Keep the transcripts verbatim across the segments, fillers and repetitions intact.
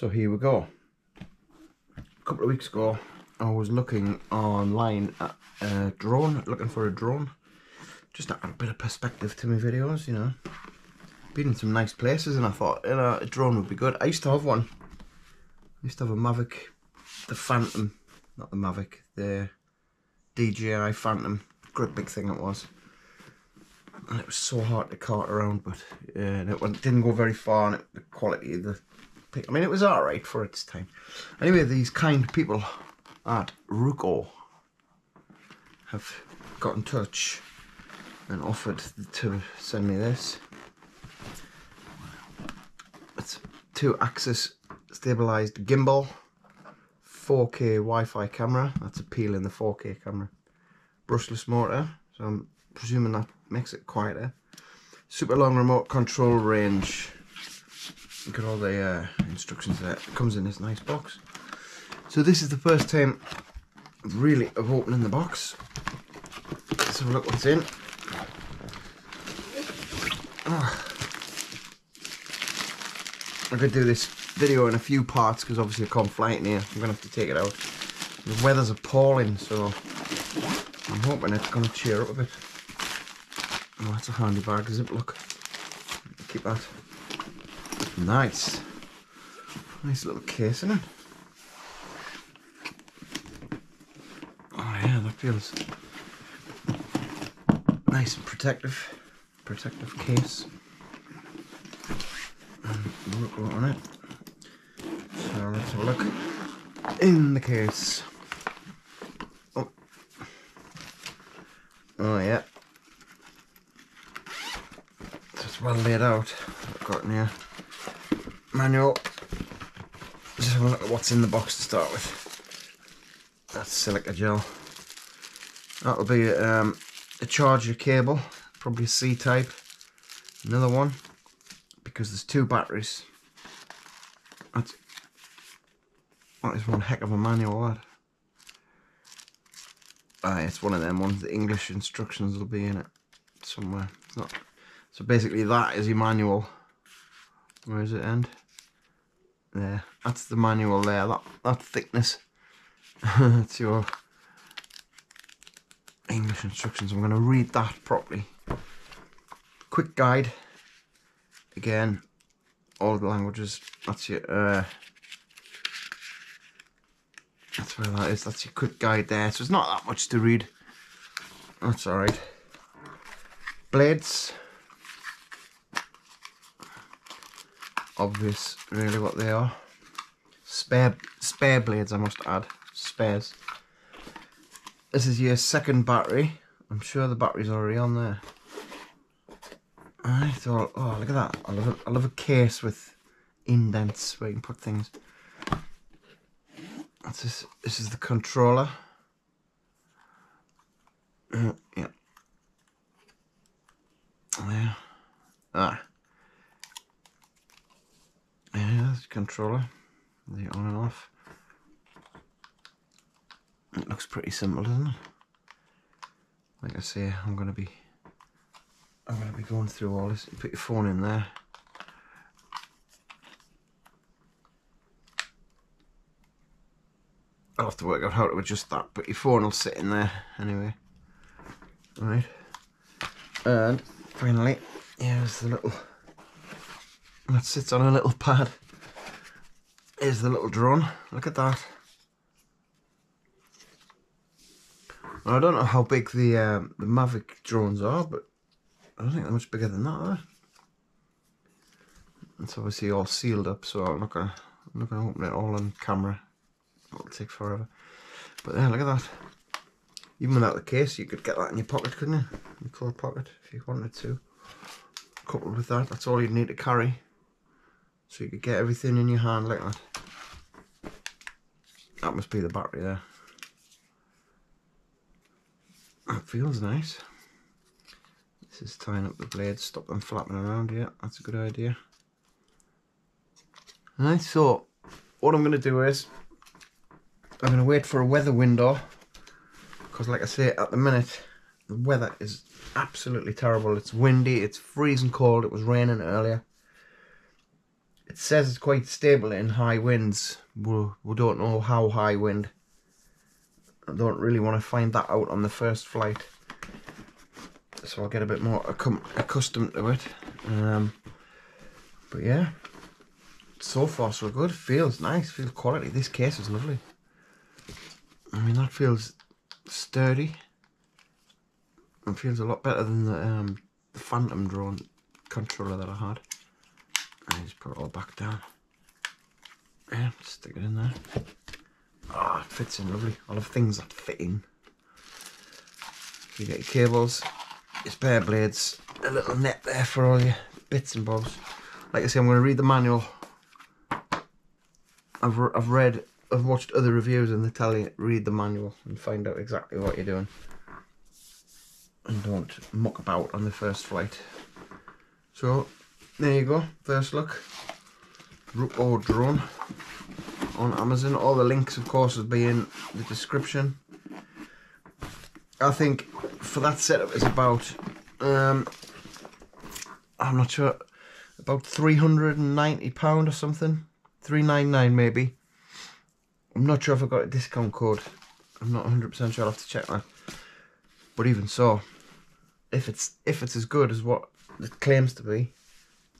So here we go. A couple of weeks ago I was looking online at a drone, looking for a drone, just to add a bit of perspective to my videos, you know. Been in some nice places and I thought, you know, a drone would be good. I used to have one. I used to have a Mavic, the Phantom, not the Mavic, the D J I Phantom. Great big thing it was. And it was so hard to cart around, but yeah, and it went, didn't go very far, and it, the quality of the pic, I mean, it was alright for its time. Anyway, these kind people at Ruko have got in touch and offered to send me this. It's two-axis stabilised gimbal, four K Wi-Fi camera, that's appealing, the four K camera, brushless motor, so I'm presuming that makes it quieter, super long remote control range. Look at all the uh, instructions there. It comes in this nice box. So this is the first time really of opening the box. Let's have a look what's in. Oh. I could do this video in a few parts because obviously I can't fly it near. I'm going to have to take it out. The weather's appalling, so I'm hoping it's going to cheer up a bit. Oh, that's a handy bag, is it? Look. Keep that. Nice. Nice little case in it. Oh yeah, that feels nice and protective. Protective case. And Ruko on it. So let's have a look in the case. Oh, oh yeah. It's well laid out. I've got in here. Manual. Just have a look at what's in the box to start with. That's silica gel. That'll be um, a charger cable, probably C type. Another one, because there's two batteries. That's, that is one heck of a manual, that. Ah, it's one of them ones. The English instructions will be in it somewhere. It's not. So basically, that is your manual. Where does it end? There. That's the manual there. That that thickness. That's your English instructions. I'm going to read that properly. Quick guide. Again, all the languages. That's your. Uh, that's where that is. That's your quick guide there. So it's not that much to read. That's all right. Blades. Obvious really what they are. Spare spare blades, I must add. Spares. This is your second battery. I'm sure the battery's already on there. I thought, oh, look at that. I love it. I love a case with indents where you can put things. That's this this is the controller. Uh, yeah. There. Ah. Yeah, that's the controller, the on and off. It looks pretty simple, doesn't it? Like I say, I'm gonna be, I'm gonna be going through all this. You put your phone in there. I'll have to work out how to adjust that, but your phone will sit in there anyway. Right, and finally, here's the little. That sits on a little pad. Here's the little drone. Look at that. Well, I don't know how big the, um, the Mavic drones are, but I don't think they're much bigger than that, are they? It's obviously all sealed up, so I'm not gonna, I'm not gonna open it all on camera. It'll take forever. But there, look at that. Even without the case, you could get that in your pocket, couldn't you? Your coat pocket, if you wanted to. Coupled with that, that's all you'd need to carry. So you could get everything in your hand like that. That must be the battery there. That feels nice. This is tying up the blades, stop them flapping around. Yeah, that's a good idea. Alright, so what I'm going to do is I'm going to wait for a weather window, because like I say, at the minute the weather is absolutely terrible. It's windy, it's freezing cold, it was raining earlier. It says it's quite stable in high winds. We'll, we don't know how high wind. I don't really want to find that out on the first flight, so I'll get a bit more accustomed to it. Um, but yeah, so far so good. Feels nice, feels quality. This case is lovely. I mean, that feels sturdy. It feels a lot better than the, um, the Phantom drone controller that I had. I just put it all back down. Yeah, stick it in there. Ah, oh, it fits in lovely. I love things that fit in. You get your cables, your spare blades, a little net there for all your bits and bobs. Like I say, I'm going to read the manual. I've, re I've read, I've watched other reviews and they tell you, read the manual and find out exactly what you're doing. And don't muck about on the first flight. So, there you go, first look. Ruko drone on Amazon. All the links, of course, will be in the description. I think for that setup is about, um, I'm not sure, about three hundred and ninety pounds or something. three ninety-nine maybe. I'm not sure if I got a discount code. I'm not one hundred percent sure, I'll have to check that. But even so, if it's if it's as good as what it claims to be,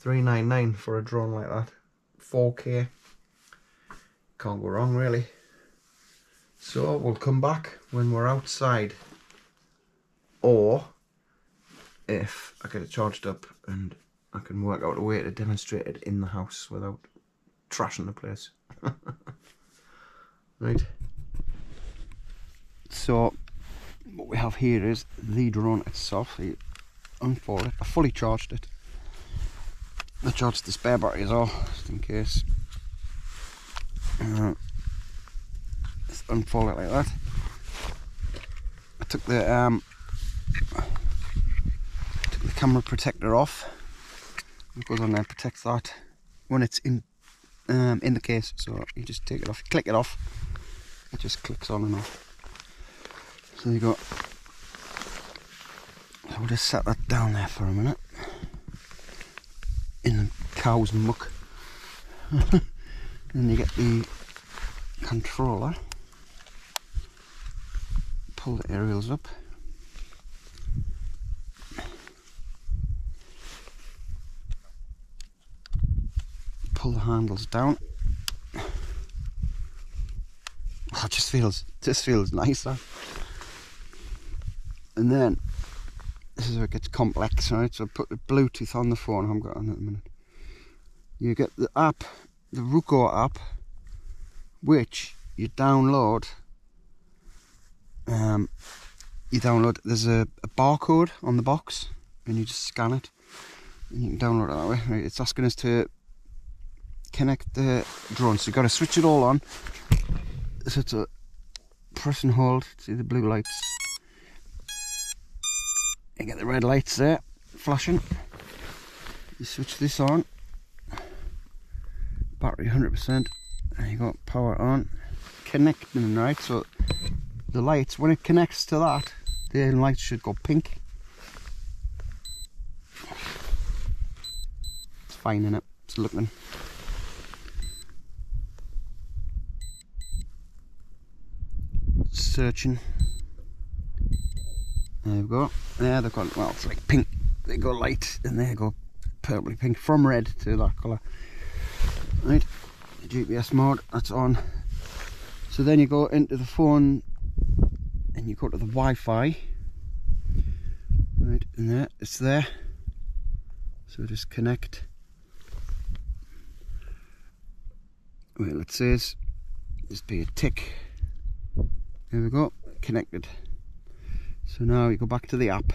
three ninety-nine for a drone like that, four K, can't go wrong really. So we'll come back when we're outside, or if I get it charged up and I can work out a way to demonstrate it in the house without trashing the place. Right. So what we have here is the drone itself. I unfolded it, I fully charged it. I charged the spare battery as well, just in case. Uh, just unfold it like that. I took the um, took the camera protector off. It goes on there and protects that when it's in um, in the case. So you just take it off, click it off. It just clicks on and off. So you go. So we'll just set that down there for a minute. In the cow's muck. And then you get the controller. Pull the aerials up. Pull the handles down. Oh, it just feels just feels nicer. And then, this is where it gets complex, right? So I put the Bluetooth on the phone. I haven't got on it in a minute. You get the app, the Ruko app, which you download. Um, you download, there's a, a barcode on the box, and you just scan it. And you can download it that way. Right, it's asking us to connect the drone. So you've got to switch it all on. So it's a press and hold, see the blue lights. You get the red lights there, flashing. You switch this on. Battery one hundred percent. There you go, power on. Connecting, right? So the lights, when it connects to that, the lights should go pink. It's fine, innit? It's looking. Searching. There we go. There they've got, well, it's like pink. They go light and they go purpley pink from red to that colour. Right, the G P S mode, that's on. So then you go into the phone and you go to the Wi-Fi. Right, and there, it's there. So just connect. Well, it says, just be a tick. There we go, connected. So now you go back to the app,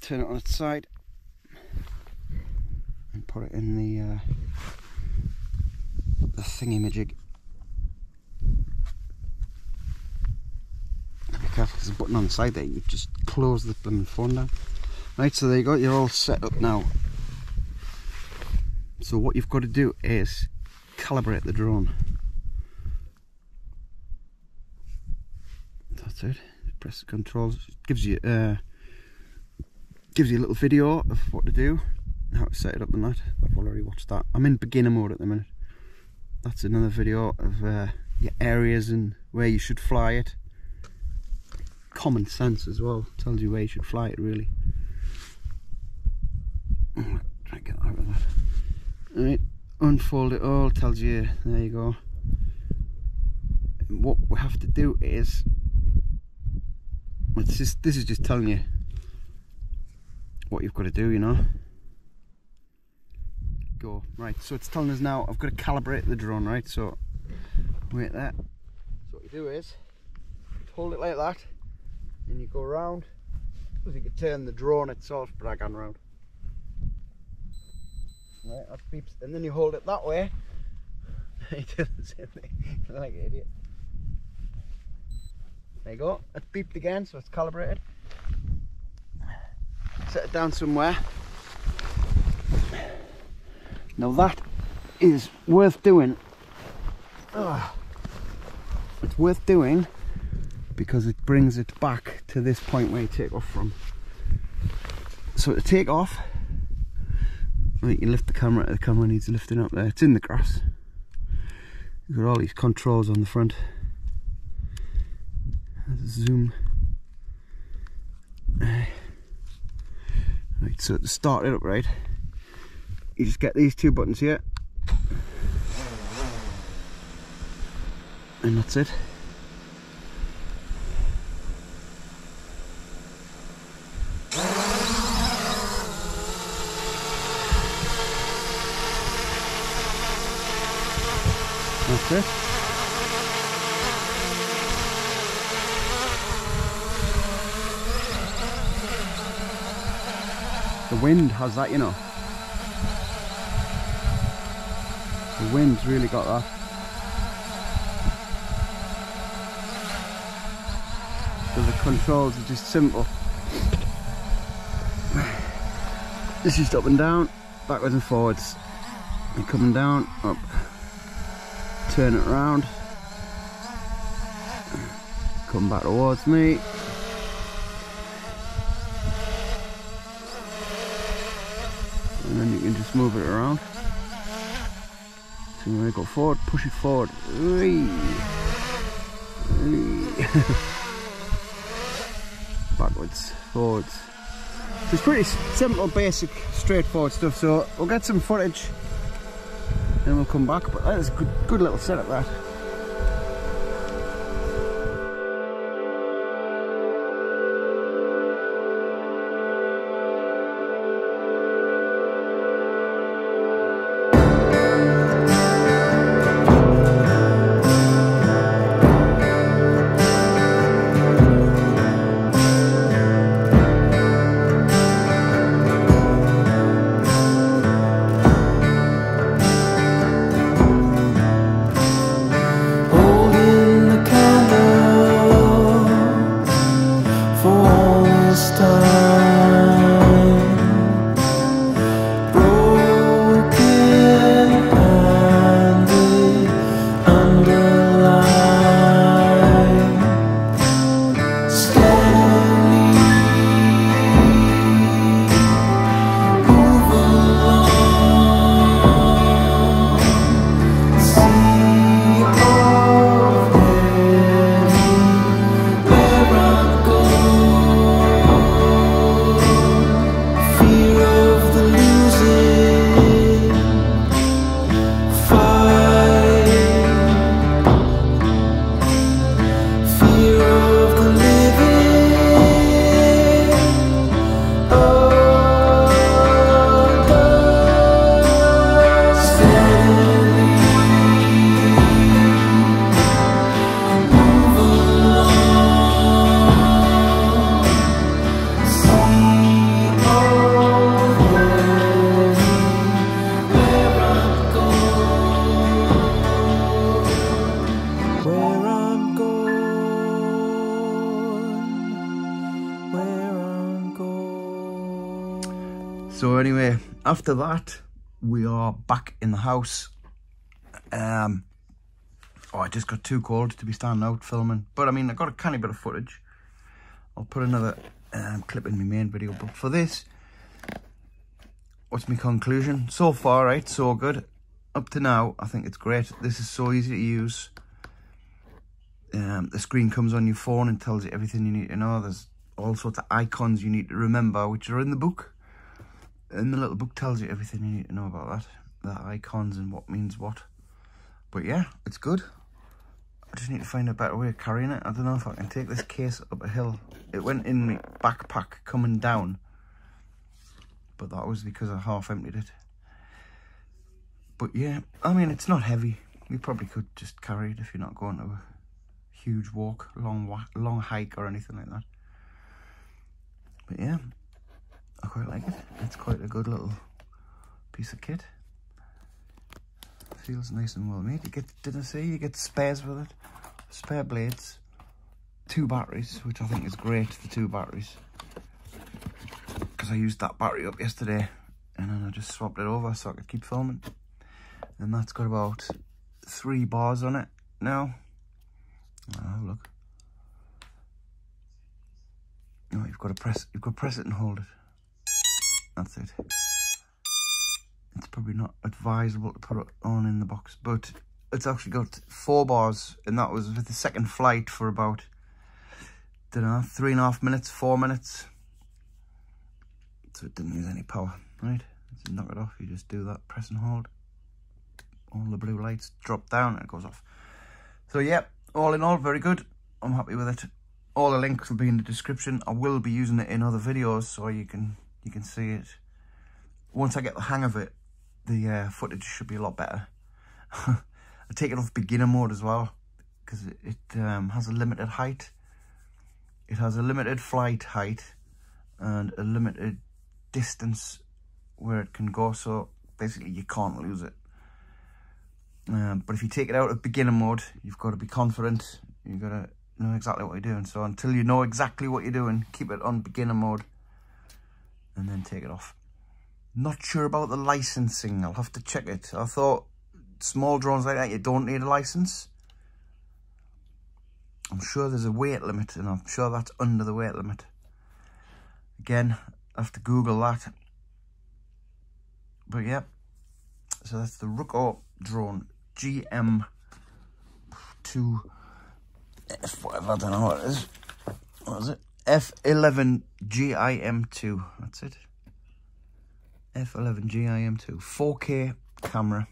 turn it on its side and put it in the, uh, the thingy-majig. Be careful, there's a button on the side there, you just close the blooming phone down. Right, so there you go, you're all set up now. So what you've got to do is calibrate the drone. That's it. Press the controls. It gives you uh, gives you a little video of what to do. how to set it up and that. I've already watched that. I'm in beginner mode at the minute. That's another video of uh, your areas and where you should fly it. Common sense as well, tells you where you should fly it really. Try to get out of that. Alright, unfold it all, tells you, there you go. And what we have to do is, it's just, this is just telling you what you've got to do, you know. Go, right, so it's telling us now, I've got to calibrate the drone, right, so, wait there. So what you do is, hold it like that, and you go round. Because you can turn the drone itself, but I can round. Right, that beeps, and then you hold it that way. You do the same thing, like an idiot. There you go, it's beeped again, so it's calibrated. Set it down somewhere. Now that is worth doing. Ugh. It's worth doing because it brings it back to this point where you take off from. So to take off, I think you lift the camera, the camera needs lifting up there, it's in the grass. You've got all these controls on the front. Zoom. Right, so to start it up, right, you just get these two buttons here, and that's it. That's it. The wind has that, you know. The wind's really got that. So the controls are just simple. This is up and down, backwards and forwards. You're coming down, up. Turn it around. Come back towards me. And then you can just move it around. So you want to go forward, push it forward. Backwards, forwards. So it's pretty simple, basic, straightforward stuff. So we'll get some footage. Then we'll come back, but that is a good, good little setup that. So anyway, after that, we are back in the house. Um, oh, I just got too cold to be standing out filming. But I mean, I got a canny bit of footage. I'll put another um, clip in my main video. But for this, what's my conclusion? So far, right, so good. Up to now, I think it's great. This is so easy to use. Um, the screen comes on your phone and tells you everything you need to know. There's all sorts of icons you need to remember, which are in the book. And the little book tells you everything you need to know about that. The icons and what means what. But yeah, it's good. I just need to find a better way of carrying it. I don't know if I can take this case up a hill. It went in my backpack coming down. But that was because I half emptied it. But yeah, I mean, it's not heavy. You probably could just carry it if you're not going to a huge walk, long long hike or anything like that. But yeah, I quite like it. It's quite a good little piece of kit. Feels nice and well made. You get, did I say, you get spares with it. Spare blades, two batteries, which I think is great, the two batteries. Because I used that battery up yesterday and then I just swapped it over so I could keep filming. And that's got about three bars on it now. Oh, look. No, you've got to press you've got to press it and hold it. That's it. It's probably not advisable to put it on in the box, but it's actually got four bars, and that was with the second flight for about, I don't know, three and a half minutes, four minutes. So it didn't use any power, right? Let's knock it off, you just do that, press and hold. All the blue lights drop down and it goes off. So yeah, all in all, very good. I'm happy with it. All the links will be in the description. I will be using it in other videos, so you can you can see it. Once I get the hang of it, the uh, footage should be a lot better. I take it off beginner mode as well, because it, it um, has a limited height. It has a limited flight height and a limited distance where it can go, so basically you can't lose it. Um, but if you take it out of beginner mode, you've got to be confident. You've got to know exactly what you're doing. So until you know exactly what you're doing, keep it on beginner mode and then take it off. Not sure about the licensing. I'll have to check it. I thought small drones like that, you don't need a license. I'm sure there's a weight limit, and I'm sure that's under the weight limit. Again, I have to Google that. But yeah, so that's the Ruko drone. G M two, F, whatever, I don't know what it is. What is it? F eleven G I M two, that's it. F eleven G I M two, four K camera.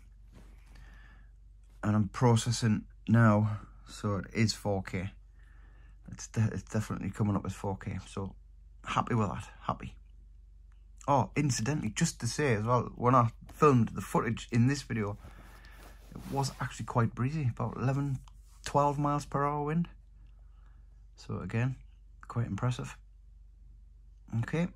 And I'm processing now, so it is four K. It's, de it's definitely coming up as four K, so happy with that, happy. Oh, incidentally, just to say as well, when I filmed the footage in this video, it was actually quite breezy, about eleven, twelve miles per hour wind. So again, quite impressive. Okay.